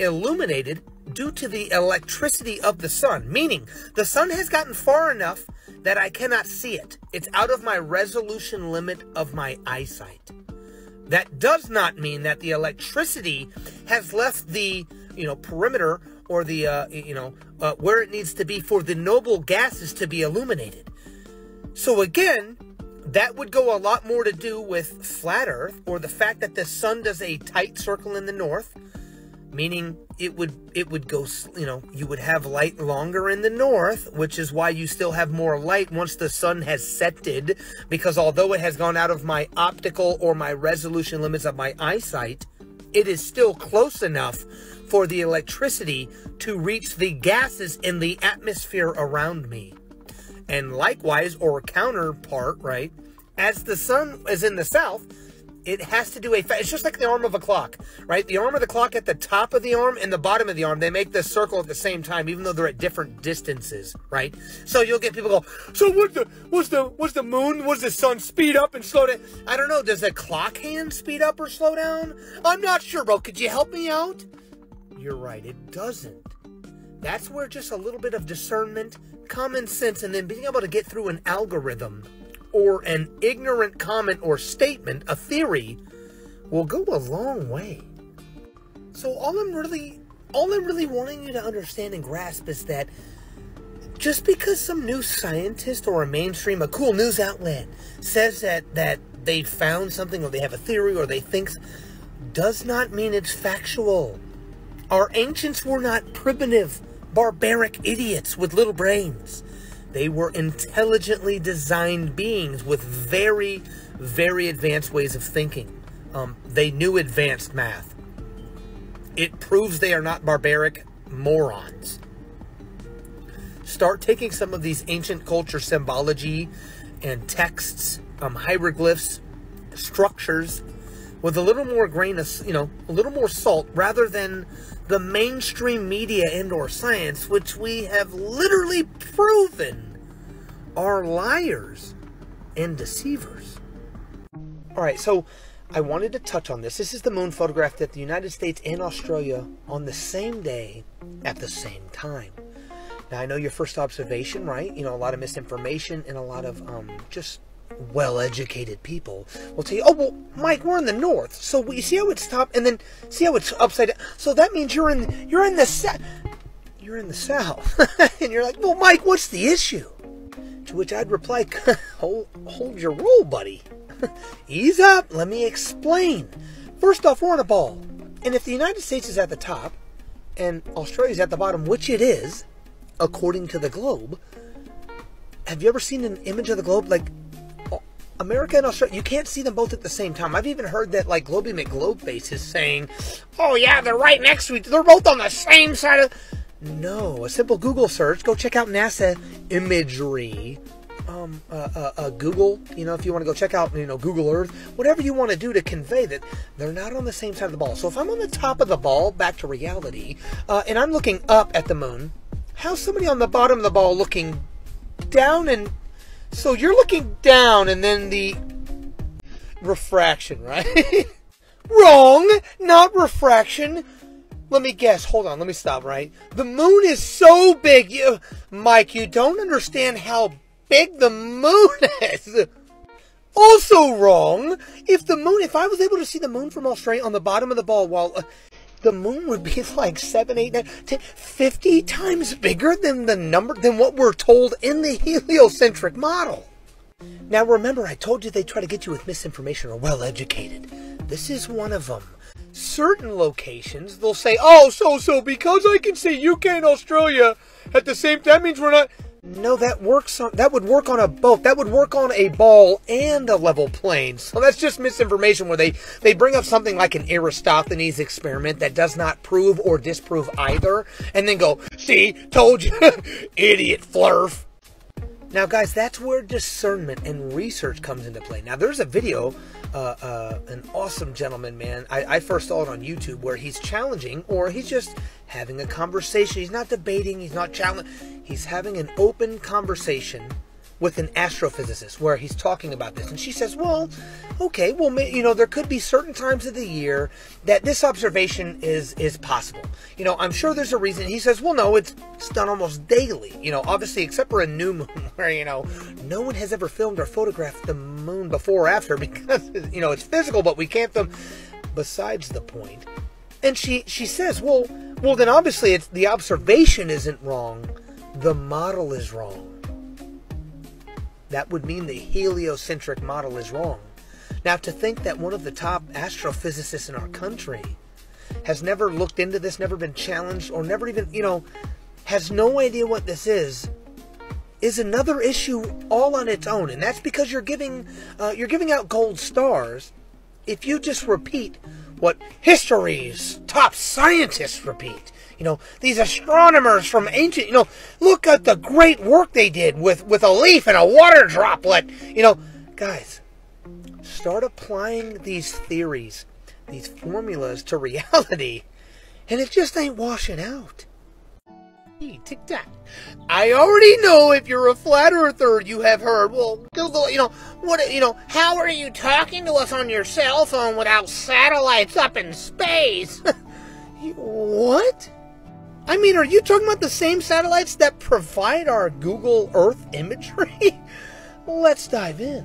illuminated due to the electricity of the sun, meaning the sun has gotten far enough that I cannot see it. It's out of my resolution limit of my eyesight. That does not mean that the electricity has left the, perimeter or the, where it needs to be for the noble gases to be illuminated. So again, that would go a lot more to do with flat Earth, or the fact that the sun does a tight circle in the north, meaning it would go, you would have light longer in the north, which is why you still have more light once the sun has setted, because although it has gone out of my optical or my resolution limits of my eyesight, it is still close enough for the electricity to reach the gases in the atmosphere around me. And likewise, or counterpart, right? As the sun is in the south, it has to do it's just like the arm of a clock, right? The arm of the clock, at the top of the arm and the bottom of the arm, they make the circle at the same time, even though they're at different distances, right? So you'll get people go, so what's the moon, what's the sun speed up and slow down? I don't know, does the clock hand speed up or slow down? I'm not sure, bro, could you help me out? You're right, it doesn't. That's where just a little bit of discernment, common sense, and then being able to get through an algorithm or an ignorant comment or statement, a theory, will go a long way. So all I'm really wanting you to understand and grasp is that just because some new scientist or a cool news outlet says that they found something, or they have a theory, or they think, does not mean it's factual. Our ancients were not primitive, barbaric idiots with little brains. They were intelligently designed beings with very, very advanced ways of thinking. They knew advanced math. It proves they are not barbaric morons. Start taking some of these ancient culture symbology and texts, hieroglyphs, structures, with a little more grain of, a little more salt, rather than the mainstream media and/or science, which we have literally proven are liars and deceivers. All right, so I wanted to touch on this. This is the moon photographed at the United States and Australia on the same day at the same time. Now, I know your first observation, right? A lot of misinformation and a lot of just well-educated people will tell you, oh, well, Mike, we're in the north, so we see how it's top, and then see how it's upside down, so that means you're in the south. And you're like, well, Mike, what's the issue? To which I'd reply, hold your roll, buddy. Ease up, let me explain. First off, we're on a ball, and if the United States is at the top and Australia's at the bottom, which it is according to the globe, have you ever seen an image of the globe? Like, America and Australia, you can't see them both at the same time. I've even heard that, like, Globy McGlobeface is saying, oh yeah, they're right next to each other, they're both on the same side of... No, a simple Google search, go check out NASA imagery, Google, if you want to go check out, Google Earth, whatever you want to do to convey that they're not on the same side of the ball. So if I'm on the top of the ball, back to reality, and I'm looking up at the moon, how's somebody on the bottom of the ball looking down? And so you're looking down, and then the refraction, right? Wrong, not refraction. Let me guess. Hold on, let me stop, right? The moon is so big. Mike, you don't understand how big the moon is. Also wrong. If I was able to see the moon from Australia on the bottom of the ball, while the moon would be like 7, 8, 9, 10, 50 times bigger than what we're told in the heliocentric model. Now remember, I told you they try to get you with misinformation or well-educated. This is one of them. Certain locations, they'll say, oh, so because I can see UK and Australia at the same time, that means we're not... No, that would work on a boat. That would work on a ball and a level plane. So that's just misinformation, where they bring up something like an Eratosthenes experiment that does not prove or disprove either, and then go, see, told you, idiot flurf. Now, guys, that's where discernment and research comes into play. Now, there's a video, an awesome gentleman, man. I first saw it on YouTube, where he's challenging, or he's just having a conversation. He's not debating. He's not challenging. He's having an open conversation with an astrophysicist where he's talking about this. And she says, well, okay, well, you know, there could be certain times of the year that this observation is possible. You know, I'm sure there's a reason. He says, well, no, it's done almost daily. You know, obviously, except for a new moon where, you know, no one has ever filmed or photographed the moon before or after because, you know, it's physical, but we can't film. Besides the point. And she says, well, then obviously it's, the observation isn't wrong. The model is wrong. That would mean the heliocentric model is wrong. Now, to think that one of the top astrophysicists in our country has never looked into this, never been challenged, or never even, you know, has no idea what this is another issue all on its own. And that's because you're giving out gold stars if you just repeat what history's top scientists repeat. You know, these astronomers from ancient, you know, look at the great work they did with a leaf and a water droplet. You know, guys, start applying these theories, these formulas to reality, and it just ain't washing out. Tic-tac. I already know if you're a flat earther, you have heard, well, Google, you know, what, you know, how are you talking to us on your cell phone without satellites up in space? What? I mean, are you talking about the same satellites that provide our Google Earth imagery? Let's dive in.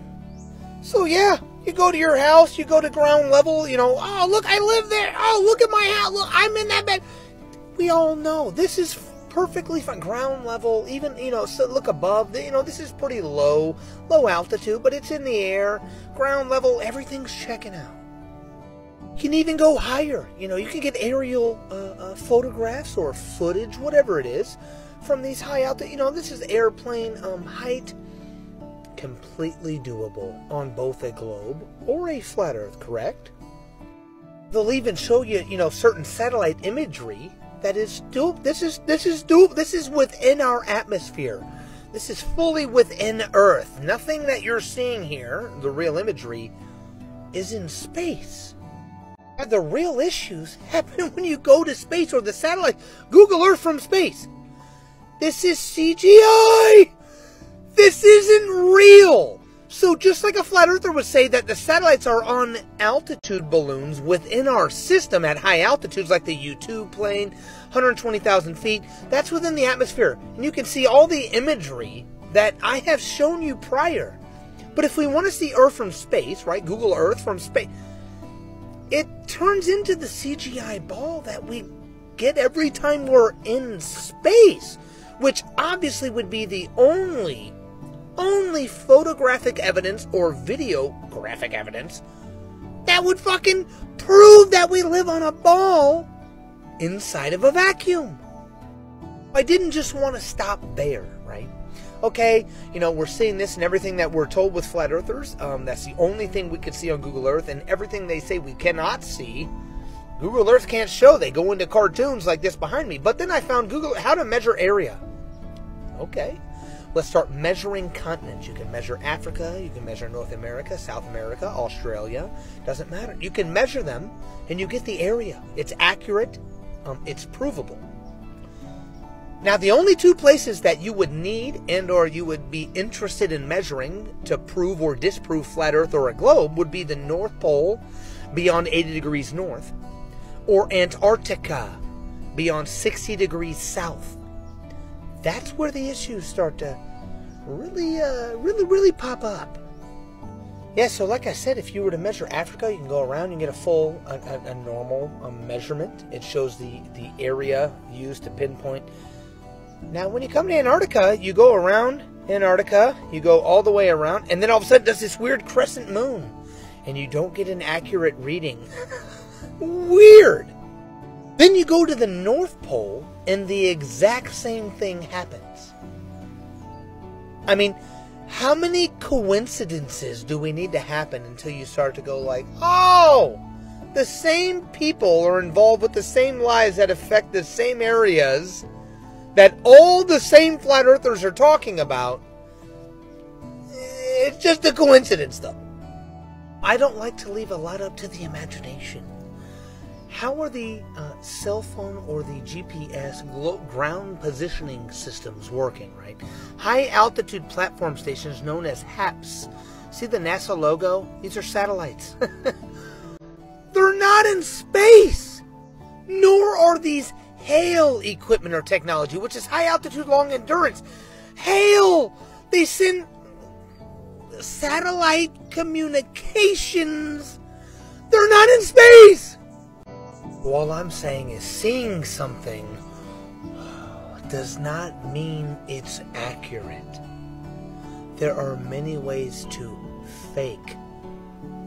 So yeah, you go to your house, you go to ground level, you know, oh, look, I live there. Oh, look at my house. Look, I'm in that bed. We all know this is perfectly fine. Ground level, even, you know, so look above, you know, this is pretty low altitude, but it's in the air. Ground level, everything's checking out. You can even go higher. You know, you can get aerial photographs or footage, whatever it is, from these high out there. You know, this is airplane height. Completely doable on both a globe or a flat Earth, correct? They'll even show you, you know, certain satellite imagery that is doable. This is within our atmosphere. This is fully within Earth. Nothing that you're seeing here, the real imagery, is in space. The real issues happen when you go to space or the satellite. Google Earth from space. This is CGI. This isn't real. So just like a flat earther would say that the satellites are on altitude balloons within our system at high altitudes like the U-2 plane, 120,000 feet. That's within the atmosphere. And you can see all the imagery that I have shown you prior. But if we want to see Earth from space, right, Google Earth from space, it turns into the CGI ball that we get every time we're in space, which obviously would be the only photographic evidence or videographic evidence that would fucking prove that we live on a ball inside of a vacuum. I didn't just want to stop there, right? Okay, you know, we're seeing this and everything that we're told with flat earthers. That's the only thing we could see on Google Earth, and everything they say we cannot see, Google Earth can't show. They go into cartoons like this behind me. But then I found Google, how to measure area. Okay, let's start measuring continents. You can measure Africa, you can measure North America, South America, Australia, doesn't matter. You can measure them and you get the area. It's accurate, it's provable. Now, the only two places that you would need and or you would be interested in measuring to prove or disprove flat Earth or a globe would be the North Pole beyond 80 degrees north or Antarctica beyond 60 degrees south. That's where the issues start to really pop up. Yeah, so like I said, if you were to measure Africa, you can go around and get a full, a normal measurement. It shows the area used to pinpoint. Now, when you come to Antarctica, you go around Antarctica, you go all the way around, and then all of a sudden there's this weird crescent moon, and you don't get an accurate reading. Weird! Then you go to the North Pole, and the exact same thing happens. I mean, how many coincidences do we need to happen until you start to go like, oh, the same people are involved with the same lies that affect the same areas that all the same flat earthers are talking about? It's just a coincidence, though. I don't like to leave a lot up to the imagination. How are the cell phone or the GPS ground positioning systems working, right? High altitude platform stations known as HAPS. See the NASA logo? These are satellites. They're not in space! Nor are these HAIL equipment or technology, which is high altitude, long endurance. HAIL! They send satellite communications. They're not in space! All I'm saying is seeing something does not mean it's accurate. There are many ways to fake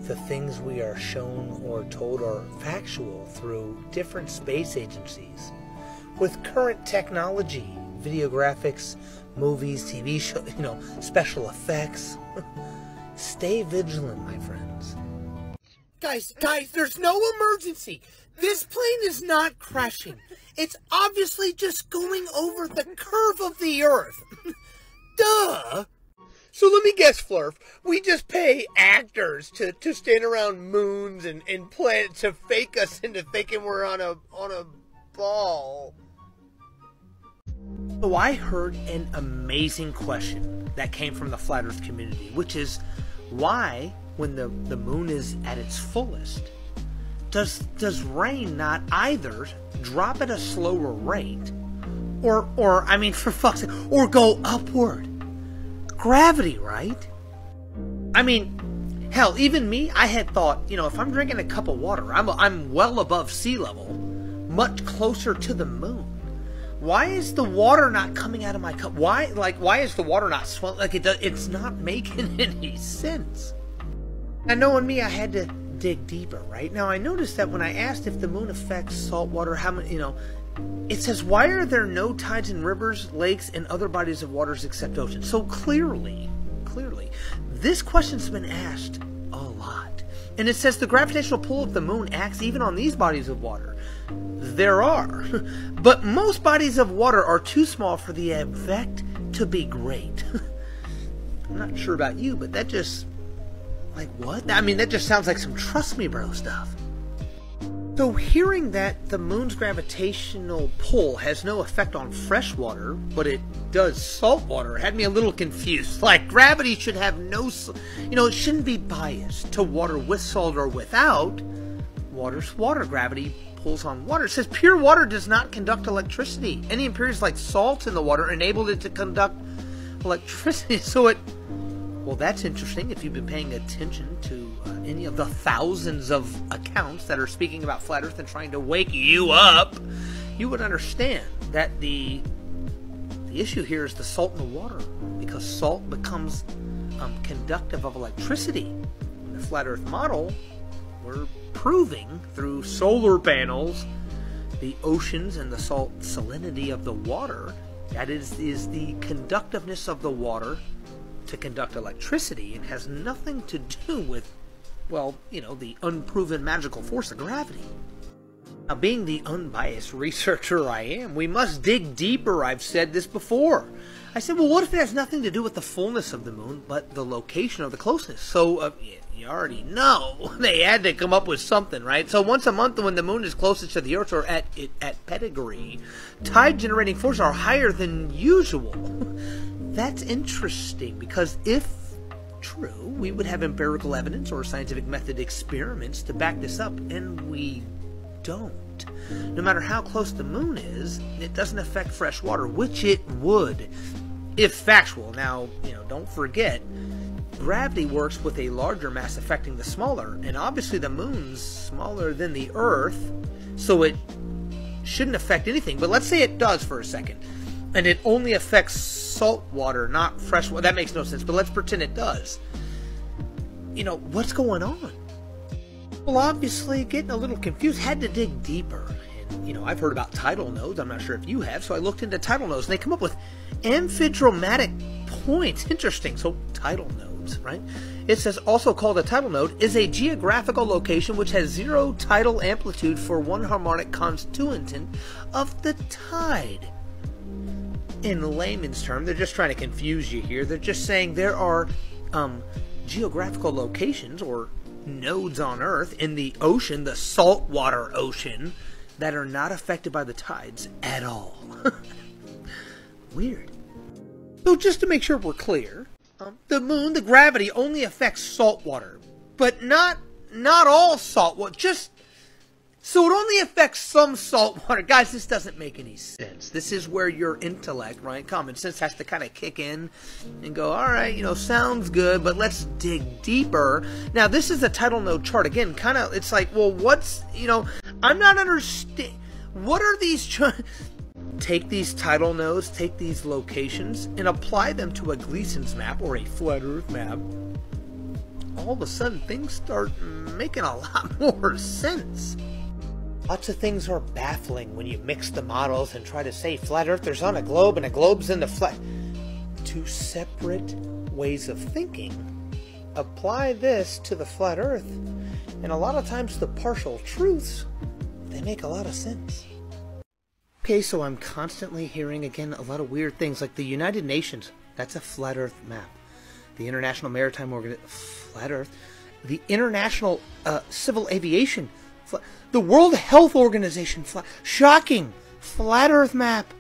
the things we are shown or told are factual through different space agencies. With current technology, video graphics, movies, TV shows, you know, special effects. Stay vigilant, my friends. Guys, there's no emergency. This plane is not crashing. It's obviously just going over the curve of the Earth. Duh. So let me guess, Flurf. We just pay actors to stand around moons and planets to fake us into thinking we're on a ball. So I heard an amazing question that came from the Flat Earth community, which is why, when the moon is at its fullest, does rain not either drop at a slower rate or I mean, for fuck's sake, or go upward? Gravity, right? I mean, hell, even me, I had thought, you know, if I'm drinking a cup of water, I'm well above sea level, much closer to the moon. Why is the water not coming out of my cup? Why is the water not swelling? Like, it's not making any sense. And knowing me, I had to dig deeper, right? Now, I noticed that when I asked if the moon affects salt water, how many, you know, it says, why are there no tides in rivers, lakes, and other bodies of waters except oceans? So clearly, this question's been asked a lot. And it says the gravitational pull of the moon acts even on these bodies of water. There are. But most bodies of water are too small for the effect to be great. I'm not sure about you, but that just... like, what? I mean, that just sounds like some trust me bro stuff. So hearing that the moon's gravitational pull has no effect on fresh water, but it does salt water, had me a little confused. Like, gravity should have no... you know, it shouldn't be biased to water with salt or without. Water's water. Gravity pulls on water. It says pure water does not conduct electricity. Any impurities like salt in the water enabled it to conduct electricity. So it... well, that's interesting if you've been paying attention to any of the thousands of accounts that are speaking about Flat Earth and trying to wake you up. You would understand that the issue here is the salt in the water, because salt becomes conductive of electricity. In the Flat Earth model, we're proving through solar panels the oceans and the salt salinity of the water, that is the conductiveness of the water to conduct electricity, and has nothing to do with, well, you know, the unproven magical force of gravity. Now, being the unbiased researcher I am, we must dig deeper. I've said this before. I said, well, what if it has nothing to do with the fullness of the moon, but the location or the closeness? So, you already know, they had to come up with something, right? So once a month, when the moon is closest to the Earth, or at perigee, tide-generating forces are higher than usual. That's interesting, because if true, we would have empirical evidence or scientific method experiments to back this up, and we don't. No matter how close the moon is, it doesn't affect fresh water, which it would, if factual. Now, you know, don't forget, gravity works with a larger mass affecting the smaller, and obviously the moon's smaller than the Earth, so it shouldn't affect anything. But let's say it does for a second, and it only affects salt water, not fresh water. That makes no sense, but let's pretend it does. You know, what's going on? Well, obviously, getting a little confused, had to dig deeper. And, you know, I've heard about tidal nodes. I'm not sure if you have, so I looked into tidal nodes, and they come up with amphidromatic points. Interesting. So, tidal nodes, right? It says, also called a tidal node, is a geographical location which has zero tidal amplitude for one harmonic constituent of the tide. In layman's term, they're just trying to confuse you here. They're just saying there are geographical locations or nodes on Earth in the ocean, the saltwater ocean, that are not affected by the tides at all. Weird. So just to make sure we're clear, the moon, the gravity only affects saltwater, but not all saltwater. Just so it only affects some saltwater. Guys, this doesn't make any sense. This is where your intellect, right, common sense has to kind of kick in and go, all right, you know, sounds good, but let's dig deeper. Now, this is the tidal node chart. Again, kind of, it's like, well, what's, you know, I'm not understanding. What are these charts? Take these tidal nodes, take these locations, and apply them to a Gleason's map or a flat Earth map. All of a sudden, things start making a lot more sense. Lots of things are baffling when you mix the models and try to say flat earthers on a globe and a globe's in the flat. Two separate ways of thinking. Apply this to the flat earth, and a lot of times the partial truths, they make a lot of sense. Okay, so I'm constantly hearing again a lot of weird things like the United Nations, that's a flat earth map. The International Maritime Organization, flat earth. The International Civil Aviation, the World Health Organization, shocking flat earth map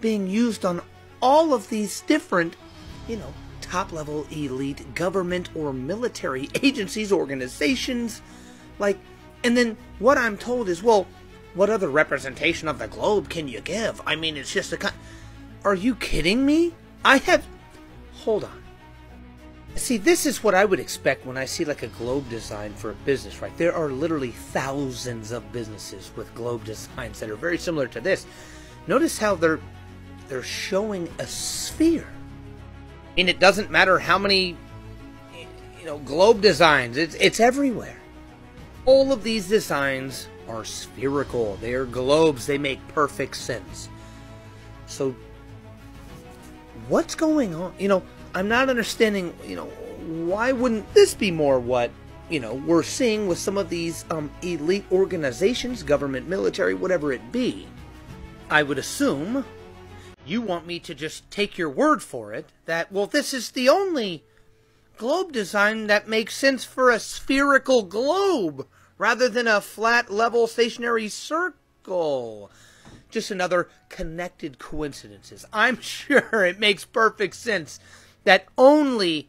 being used on all of these different, you know, top level elite government or military agencies, organizations, like, and then what I'm told is, well, what other representation of the globe can you give? I mean, it's just a, are you kidding me? Hold on. See, this is what I would expect when I see like a globe design for a business, right? There are literally thousands of businesses with globe designs that are very similar to this. Notice how they're showing a sphere. And it doesn't matter how many, you know, globe designs, it's everywhere. All of these designs are spherical. They are globes. They make perfect sense. So what's going on? You know, I'm not understanding, you know, why wouldn't this be more what, you know, we're seeing with some of these elite organizations, government, military, whatever it be. I would assume you want me to just take your word for it that, well, this is the only globe design that makes sense for a spherical globe rather than a flat, level, stationary circle. Just another connected coincidences. I'm sure it makes perfect sense that only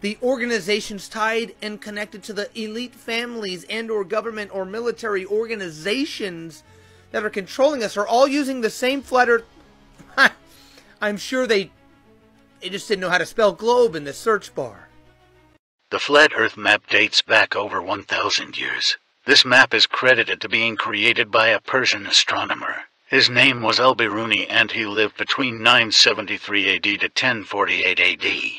the organizations tied and connected to the elite families and or government or military organizations that are controlling us are all using the same flat earth. I'm sure they just didn't know how to spell globe in the search bar. The flat earth map dates back over 1,000 years. This map is credited to being created by a Persian astronomer. His name was Al-Biruni, and he lived between 973 AD to 1048 AD.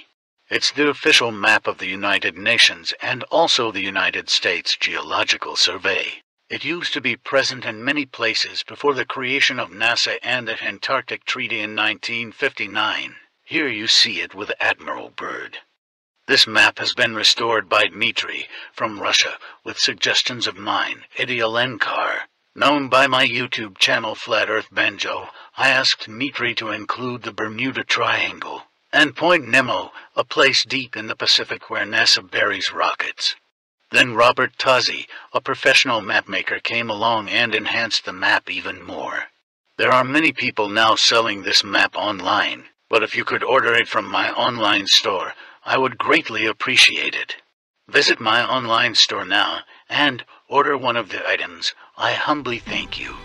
It's the official map of the United Nations and also the United States Geological Survey. It used to be present in many places before the creation of NASA and the Antarctic Treaty in 1959. Here you see it with Admiral Byrd. This map has been restored by Dmitry from Russia with suggestions of mine, Idiolenkar. Known by my YouTube channel Flat Earth Banjo, I asked Dmitry to include the Bermuda Triangle and Point Nemo, a place deep in the Pacific where NASA buries rockets. Then Robert Tozzi, a professional mapmaker, came along and enhanced the map even more. There are many people now selling this map online, but if you could order it from my online store, I would greatly appreciate it. Visit my online store now and order one of the items. I humbly thank you.